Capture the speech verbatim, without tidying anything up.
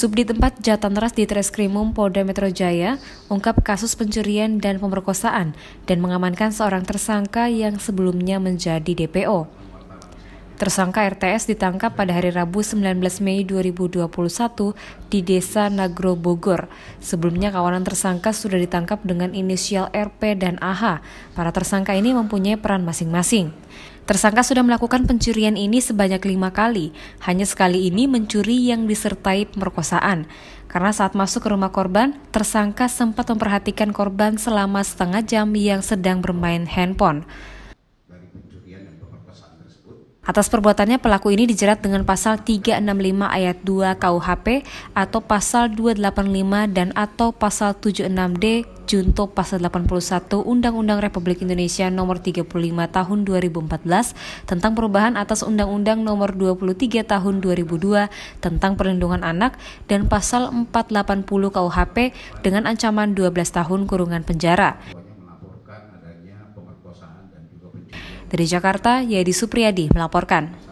Subdit empat Jatanras Ditreskrimum Polda Metro Jaya ungkap kasus pencurian dan pemerkosaan dan mengamankan seorang tersangka yang sebelumnya menjadi D P O. Tersangka R T S ditangkap pada hari Rabu sembilan belas Mei dua ribu dua puluh satu di Desa Nagro, Bogor. Sebelumnya kawanan tersangka sudah ditangkap dengan inisial R P dan A H. Para tersangka ini mempunyai peran masing-masing. Tersangka sudah melakukan pencurian ini sebanyak lima kali. Hanya sekali ini mencuri yang disertai pemerkosaan. Karena saat masuk ke rumah korban, tersangka sempat memperhatikan korban selama setengah jam yang sedang bermain handphone. Atas perbuatannya, pelaku ini dijerat dengan pasal tiga enam lima ayat dua K U H P atau pasal dua delapan lima dan atau pasal tujuh puluh enam D junto pasal delapan puluh satu Undang-Undang Republik Indonesia Nomor tiga puluh lima tahun dua ribu empat belas tentang perubahan atas Undang-Undang Nomor dua puluh tiga tahun dua ribu dua tentang perlindungan anak dan pasal empat delapan nol K U H P dengan ancaman dua belas tahun kurungan penjara. Dari Jakarta, Yadi Supriyadi melaporkan.